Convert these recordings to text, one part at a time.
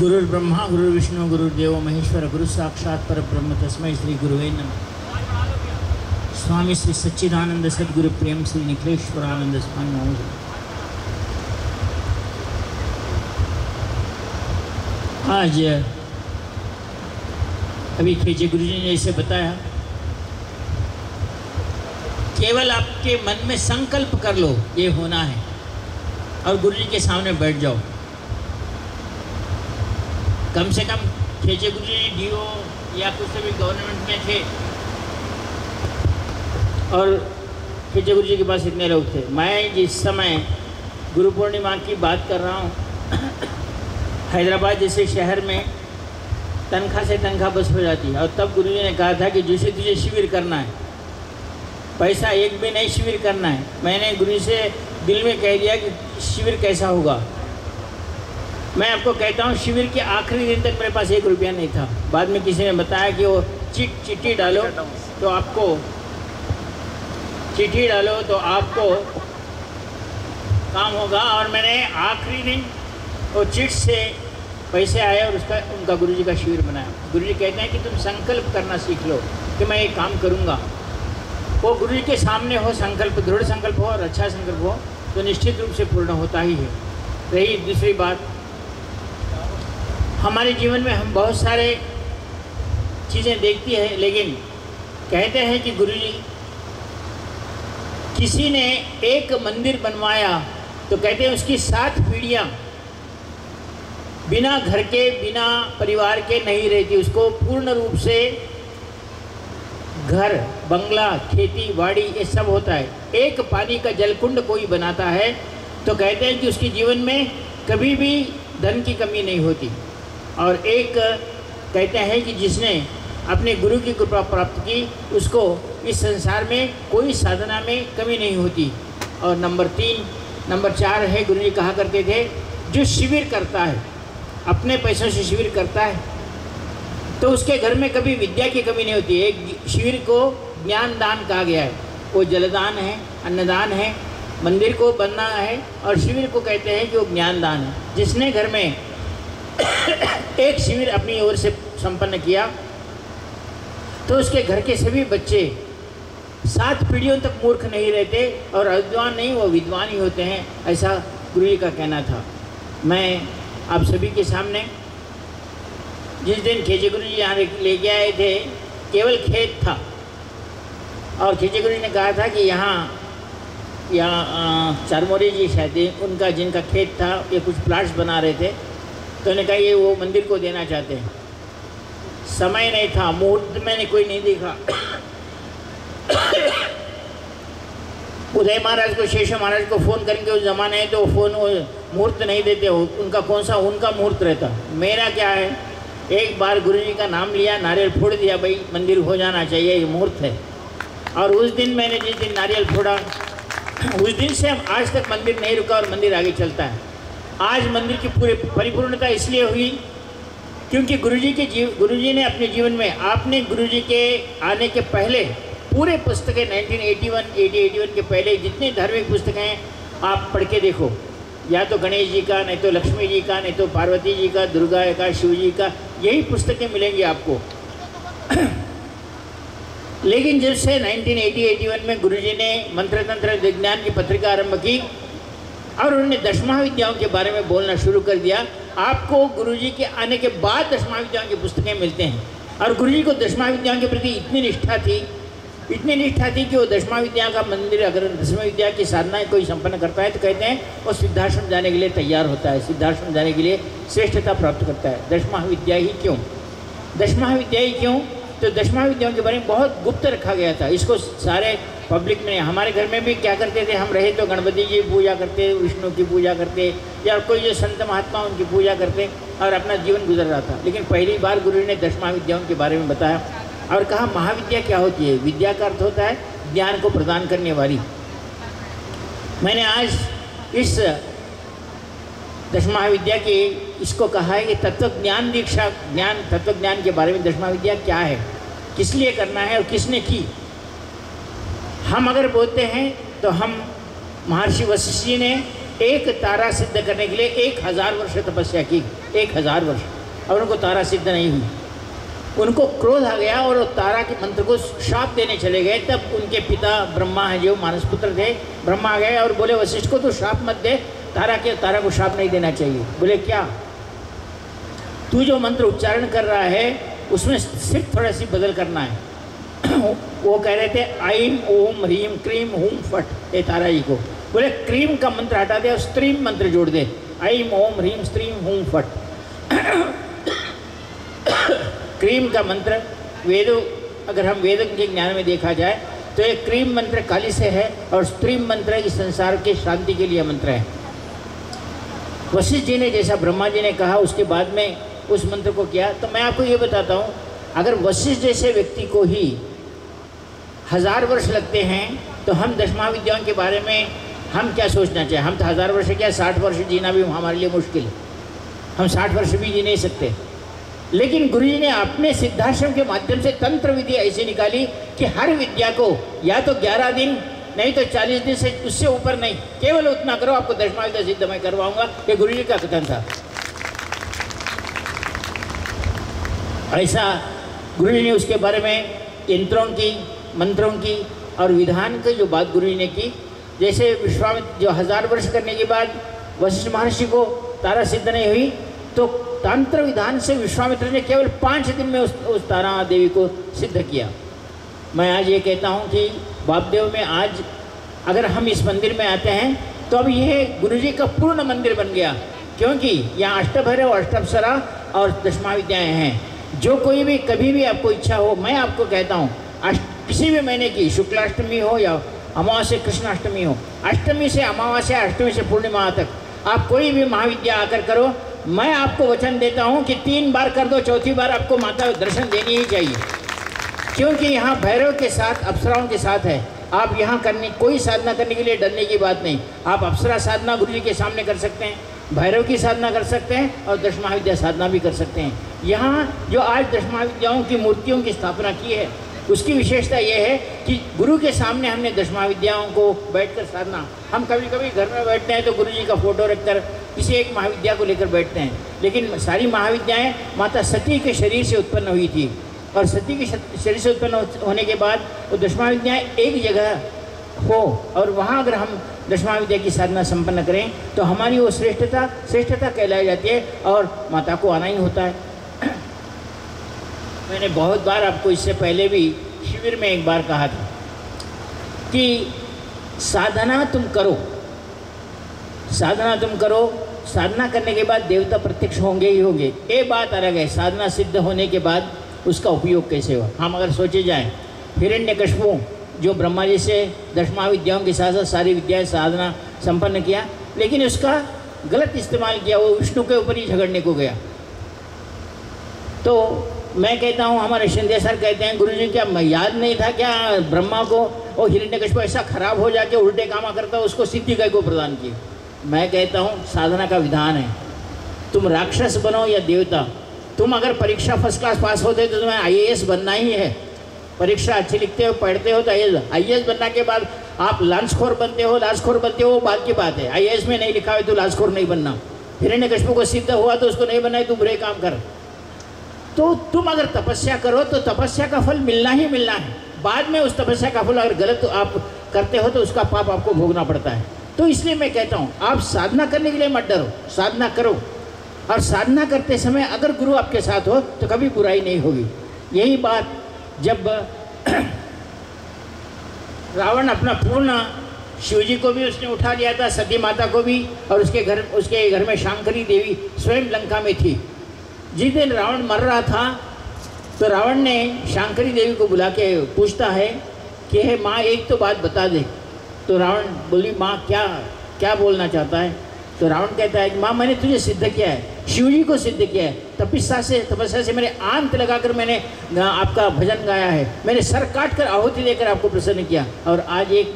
गुरुर् ब्रह्मा गुरुर् विष्णु गुरुर्देव महेश्वर गुरु साक्षात् परब्रह्म तस्मै श्री गुरुवे नमः। स्वामी श्री सच्चिदानंद सद्गुरु प्रेम श्री निखिलेश्वरानंद स्वामी नमः। आज अभी केजे गुरु जी ने इसे बताया, केवल आपके मन में संकल्प कर लो ये होना है और गुरु जी के सामने बैठ जाओ। कम से कम खेचे गुरु जी डीओ या कुछ भी गवर्नमेंट में थे और खेचे गुरु जी के पास इतने लोग थे। मैं जिस समय गुरु पूर्णिमा की बात कर रहा हूँ, हैदराबाद जैसे शहर में तनख्वाह से तनख्वाह बस हो जाती है और तब गुरु जी ने कहा था कि जैसे तुझे शिविर करना है, पैसा एक भी नहीं, शिविर करना है। मैंने गुरु जी से दिल में कह दिया कि शिविर कैसा होगा। मैं आपको कहता हूँ, शिविर के आखिरी दिन तक मेरे पास एक रुपया नहीं था। बाद में किसी ने बताया कि वो चिट्ठी डालो तो आपको काम होगा, और मैंने आखिरी दिन वो चिट से पैसे आए और उसका उनका गुरुजी का शिविर बनाया। गुरुजी कहते हैं कि तुम संकल्प करना सीख लो कि मैं ये काम करूँगा। वो गुरुजी के सामने हो संकल्प, दृढ़ संकल्प हो और अच्छा संकल्प हो तो निश्चित रूप से पूर्ण होता ही है। रही दूसरी बात, हमारे जीवन में हम बहुत सारे चीज़ें देखती है, लेकिन कहते हैं कि गुरुजी किसी ने एक मंदिर बनवाया तो कहते हैं उसकी 7 पीढ़ियाँ बिना घर के बिना परिवार के नहीं रहती, उसको पूर्ण रूप से घर बंगला खेती बाड़ी ये सब होता है। एक पानी का जलकुंड कोई बनाता है तो कहते हैं कि उसके जीवन में कभी भी धन की कमी नहीं होती। और एक कहते हैं कि जिसने अपने गुरु की कृपा प्राप्त की उसको इस संसार में कोई साधना में कमी नहीं होती। और नंबर 4 है, गुरु जी कहा करते थे जो शिविर करता है, अपने पैसों से शिविर करता है तो उसके घर में कभी विद्या की कमी नहीं होती। एक शिविर को ज्ञान दान कहा गया है, वो जलदान है, अन्नदान है, मंदिर को बनना है और शिविर को कहते हैं कि वो ज्ञान दान है। जिसने घर में एक शिविर अपनी ओर से संपन्न किया तो उसके घर के सभी बच्चे 7 पीढ़ियों तक मूर्ख नहीं रहते और अविद्वान नहीं, वो विद्वान ही होते हैं, ऐसा गुरु जी का कहना था। मैं आप सभी के सामने जिस दिन खेजे गुरु जी यहाँ लेके आए थे, केवल खेत था और खेजे गुरु जी ने कहा था कि यहाँ चारमोरी जी शायद उनका जिनका खेत था, ये कुछ प्लाट्स बना रहे थे तो उन्होंने कहा ये वो मंदिर को देना चाहते हैं। समय नहीं था, मुहूर्त में कोई नहीं देखा। उदय महाराज को, शेषो महाराज को फ़ोन करेंगे, उस ज़माने तो फ़ोन मुहूर्त नहीं देते, उनका कौन सा उनका मुहूर्त रहता। मेरा क्या है, एक बार गुरु जी का नाम लिया, नारियल फोड़ दिया, भाई मंदिर हो जाना चाहिए, ये मुहूर्त है। और उस दिन मैंने जिस दिन नारियल फोड़ा उस दिन से हम आज तक मंदिर नहीं रुका और मंदिर आगे चलता है। आज मंदिर की पूरी परिपूर्णता इसलिए हुई क्योंकि गुरुजी ने अपने जीवन में, आपने गुरुजी के आने के पहले पूरे पुस्तकें 1981 के पहले जितनी धार्मिक पुस्तकें हैं आप पढ़ के देखो, या तो गणेश जी का, नहीं तो लक्ष्मी जी का, नहीं तो पार्वती जी का, दुर्गा का, शिव जी का, यही पुस्तकें मिलेंगी आपको। लेकिन जब से 1981 में गुरुजी ने मंत्र तंत्र विज्ञान की पत्रिका आरम्भ की और उन्होंने दशमहाविद्याओं के बारे में बोलना शुरू कर दिया, आपको गुरुजी के आने के बाद दशमहाविद्याओं की पुस्तकें मिलते हैं। और गुरुजी को दशमहाविद्याओं के प्रति इतनी निष्ठा थी कि वो दशमहाविद्या का मंदिर, अगर दशमहाविद्या की साधना कोई संपन्न करता है तो कहते हैं वो सिद्धाश्रम जाने के लिए तैयार होता है, सिद्धाश्रम जाने के लिए श्रेष्ठता प्राप्त करता है। दशमहाविद्या ही क्यों तो दशमहाविद्याओं के बारे में बहुत गुप्त रखा गया था, इसको सारे पब्लिक में। हमारे घर में भी क्या करते थे, हम रहे तो गणपति जी की पूजा करते, विष्णु की पूजा करते, या कोई जो संत महात्मा उनकी पूजा करते और अपना जीवन गुजर रहा था। लेकिन पहली बार गुरु ने दशमहाविद्याओं के बारे में बताया और कहा महाविद्या क्या होती है। विद्या का अर्थ होता है ज्ञान को प्रदान करने वाली। मैंने आज इस दशमहाविद्या के इसको कहा है कि तत्वज्ञान दीक्षा, तत्वज्ञान के बारे में दशमहाविद्या क्या है, किस लिए करना है और किसने की। हम अगर बोलते हैं तो हम महर्षि वशिष्ठ जी ने एक तारा सिद्ध करने के लिए 1000 वर्ष तपस्या की, 1000 वर्ष और उनको तारा सिद्ध नहीं हुई। उनको क्रोध आ गया और तारा के मंत्र को श्राप देने चले गए। तब उनके पिता ब्रह्मा हैं जो मानस पुत्र थे, ब्रह्मा आ गए और बोले वशिष्ठ को तो श्राप मत दे, तारा को श्राप नहीं देना चाहिए। बोले क्या, तू जो मंत्र उच्चारण कर रहा है उसमें सिर्फ थोड़ा सी बदल करना है। वो कह रहे थे आइम ओम ह्रीम क्रीम हूम फट, ये तारा जी को बोले क्रीम का मंत्र हटा दे और स्त्रीम मंत्र जोड़ दे, आइम ओम ह्रीम स्त्रीम हूम फट। क्रीम का मंत्र वेदों, अगर हम वेदों के ज्ञान में देखा जाए तो ये क्रीम मंत्र काली से है और स्त्रीम मंत्र इस संसार के शांति के लिए मंत्र है। वशिष्ठ जी ने जैसा ब्रह्मा जी ने कहा उसके बाद में उस मंत्र को किया। तो मैं आपको ये बताता हूँ, अगर वशिष्ठ जैसे व्यक्ति को ही 1000 वर्ष लगते हैं तो हम दशमाविद्याओं के बारे में हम क्या सोचना चाहिए। हम तो 1000 वर्ष क्या 60 वर्ष जीना भी हमारे लिए मुश्किल है, हम 60 वर्ष भी जी नहीं सकते। लेकिन गुरु जी ने अपने सिद्धाश्रम के माध्यम से तंत्र विद्या ऐसी निकाली कि हर विद्या को या तो 11 दिन नहीं तो 40 दिन से उससे ऊपर नहीं, केवल उतना करो आपको दशमाविद्या सिद्ध मैं करवाऊँगा। ये गुरु जी का कथन था। ऐसा गुरु जी ने उसके बारे में यंत्रों की, मंत्रों की और विधान की जो बात गुरु जी ने की, जैसे विश्वामित्र जो 1000 वर्ष करने के बाद वशिष्ठ महर्षि को तारा सिद्ध नहीं हुई तो तंत्र विधान से विश्वामित्र ने केवल 5 दिन में उस तारा देवी को सिद्ध किया। मैं आज ये कहता हूँ कि बापदेव में आज अगर हम इस मंदिर में आते हैं तो अब यह गुरु जी का पूर्ण मंदिर बन गया, क्योंकि यहाँ अष्टभैरव और अष्टअप्सरा और दशमाविद्याएँ हैं। जो कोई भी कभी भी आपको इच्छा हो, मैं आपको कहता हूँ किसी भी महीने की शुक्लाष्टमी हो या अमावस्या कृष्णाष्टमी हो, अष्टमी से अमावस्या, अष्टमी से पूर्णिमा तक आप कोई भी महाविद्या आकर करो, मैं आपको वचन देता हूँ कि 3 बार कर दो, चौथी बार आपको माता दर्शन देनी ही चाहिए। क्योंकि यहाँ भैरव के साथ अप्सराओं के साथ है। आप यहाँ करने कोई साधना करने के लिए डरने की बात नहीं। आप अप्सरा साधना गुरु जी के सामने कर सकते हैं, भैरव की साधना कर सकते हैं और दशमाविद्या साधना भी कर सकते हैं। यहाँ जो आज दशमाविद्याओं की मूर्तियों की स्थापना की है उसकी विशेषता यह है कि गुरु के सामने हमने दशमाविद्याओं को बैठकर साधना, हम कभी कभी घर में बैठते हैं तो गुरु जी का फोटो रखकर किसी एक महाविद्या को लेकर बैठते हैं, लेकिन सारी महाविद्याएँ माता सती के शरीर से उत्पन्न हुई थी और सती के शरीर से उत्पन्न होने के बाद वो दशमाविद्याएँ एक जगह हो और वहाँ अगर हम दशमाविद्या की साधना संपन्न करें तो हमारी वो श्रेष्ठता कहलाई जाती है और माता को आना ही होता है। मैंने बहुत बार आपको इससे पहले भी शिविर में एक बार कहा था कि साधना तुम करो, साधना करने के बाद देवता प्रत्यक्ष होंगे ही होंगे। ये बात अलग है साधना सिद्ध होने के बाद उसका उपयोग कैसे हो। हम अगर सोचे जाएँ हिरण्यकश्यपों जो ब्रह्मा जी से दशमाविद्याओं के साथ साथ सारी विद्याएं साधना संपन्न किया, लेकिन उसका गलत इस्तेमाल किया, वो विष्णु के ऊपर ही झगड़ने को गया। तो मैं कहता हूँ, हमारे शिंदे सर कहते हैं गुरु जी क्या याद नहीं था क्या ब्रह्मा को और हिरण्यकश्यप ऐसा खराब हो जाके उल्टे कामा करता उसको सिद्धि का को प्रदान किया। मैं कहता हूँ साधना का विधान है, तुम राक्षस बनो या देवता, तुम अगर परीक्षा फर्स्ट क्लास पास होते तो तुम्हें IAS बनना ही है। परीक्षा अच्छी लिखते हो, पढ़ते हो तो IAS बनने के बाद आप लांचखोर बनते हो, बात की बात है। IAS में नहीं लिखा है तो लांचखोर नहीं बनना। हिरण्यकश्यप को सिद्ध हुआ तो उसको नहीं बनाए, तू बुरे काम कर। तो तुम अगर तपस्या करो तो तपस्या का फल मिलना ही मिलना है। बाद में उस तपस्या का फल अगर गलत आप करते हो तो उसका पाप आपको भोगना पड़ता है। तो इसलिए मैं कहता हूँ आप साधना करने के लिए मत डरो, साधना करो। और साधना करते समय अगर गुरु आपके साथ हो तो कभी बुराई नहीं होगी। यही बात जब रावण अपना पूर्ण शिवजी को भी उसने उठा लिया था, सती माता को भी, और उसके घर में शांकरी देवी स्वयं लंका में थी। जिस दिन रावण मर रहा था तो रावण ने शांकरी देवी को बुला के पूछता है कि हे माँ एक तो बात बता दे। तो रावण बोली माँ क्या बोलना चाहता है। तो रावण कहता है कि माँ मैंने तुझे सिद्ध किया है, शिवजी को सिद्ध किया है, तपस्या से मेरे आंत लगाकर मैंने आपका भजन गाया है, मैंने सर काट कर आहुति देकर आपको प्रसन्न किया, और आज एक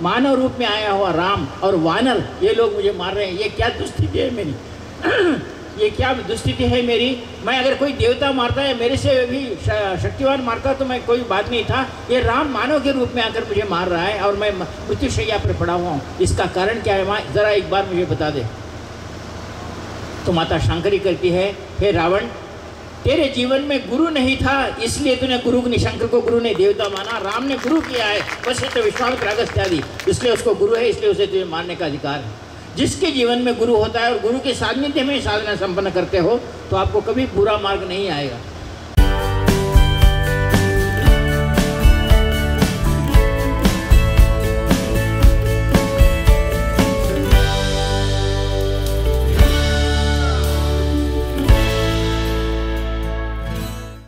मानव रूप में आया हुआ राम और वानर ये लोग मुझे मार रहे हैं, ये क्या दुस्थिति है मेरी ये क्या दुस्थिति है मेरी। मैं अगर कोई देवता मारता है मेरे से भी शक्तिवान मारता तो मैं कोई बात नहीं था, ये राम मानव के रूप में आकर मुझे मार रहा है और मैं मृत्युशैया पर पड़ा हुआ हूँ, इसका कारण क्या है माँ जरा एक बार मुझे बता दे। तो माता शंकरी कहती है, हे रावण, तेरे जीवन में गुरु नहीं था, इसलिए तूने गुरु ने शंकर को गुरु ने देवता माना, राम ने गुरु किया है, वशिष्ठ विश्वामित्र अगस्त्य आदि, इसलिए उसको गुरु है, इसलिए उसे तुझे मानने का अधिकार है। जिसके जीवन में गुरु होता है और गुरु के सानिध्य में साधना संपन्न करते हो तो आपको कभी बुरा मार्ग नहीं आएगा।